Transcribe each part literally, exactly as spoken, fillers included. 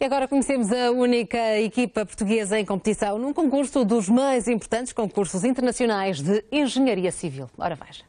E agora conhecemos a única equipa portuguesa em competição num concurso dos mais importantes concursos internacionais de engenharia civil. Ora, veja.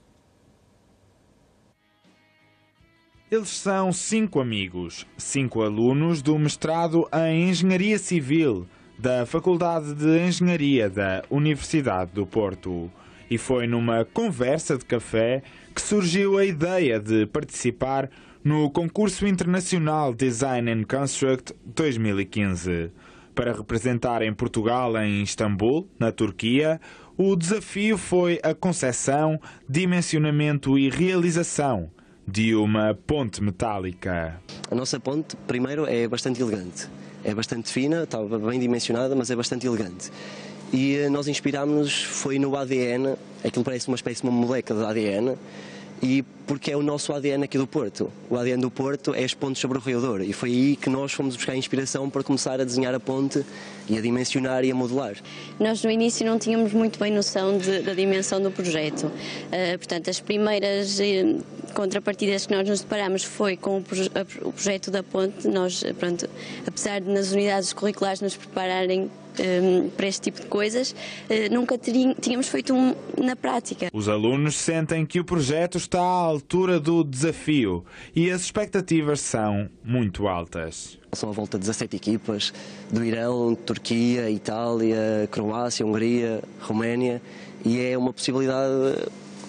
Eles são cinco amigos, cinco alunos do mestrado em Engenharia Civil da Faculdade de Engenharia da Universidade do Porto. E foi numa conversa de café que surgiu a ideia de participar no concurso internacional Design and Construct dois mil e quinze. Para representar em Portugal, em Istambul, na Turquia, o desafio foi a concepção, dimensionamento e realização de uma ponte metálica. A nossa ponte, primeiro, é bastante elegante. É bastante fina, está bem dimensionada, mas é bastante elegante. E nós inspirámos-nos, foi no A D N, aquilo parece uma espécie de uma moleca de A D N, e porque é o nosso A D N aqui do Porto. O A D N do Porto é as pontes sobre o Rio Douro, e foi aí que nós fomos buscar inspiração para começar a desenhar a ponte e a dimensionar e a modelar. Nós no início não tínhamos muito bem noção de, da dimensão do projeto, uh, portanto as primeiras uh, contrapartidas que nós nos deparámos foi com o, proje a, o projeto da ponte. Nós, pronto, apesar de nas unidades curriculares nos prepararem para este tipo de coisas, nunca tínhamos feito um na prática. Os alunos sentem que o projeto está à altura do desafio e as expectativas são muito altas. São à volta de dezassete equipas do Irão, Turquia, Itália, Croácia, Hungria, Roménia, e é uma possibilidade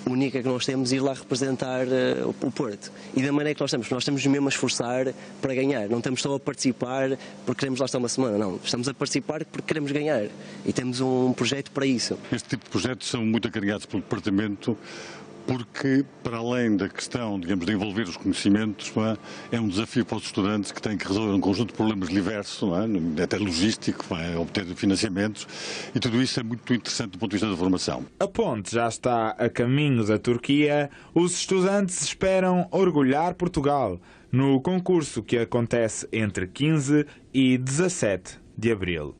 única que nós temos, ir lá representar uh, o Porto. E da maneira que nós temos, nós temos mesmo a esforçar para ganhar. Não estamos só a participar porque queremos lá estar uma semana, não. Estamos a participar porque queremos ganhar. E temos um projeto para isso. Este tipo de projetos são muito acarregados pelo Departamento porque, para além da questão, digamos, de envolver os conhecimentos, não é? É um desafio para os estudantes que têm que resolver um conjunto de problemas diversos, não é? Até logístico, não é? Obter financiamentos, e tudo isso é muito interessante do ponto de vista da formação. A ponte já está a caminho da Turquia. Os estudantes esperam orgulhar Portugal no concurso que acontece entre quinze e dezassete de abril.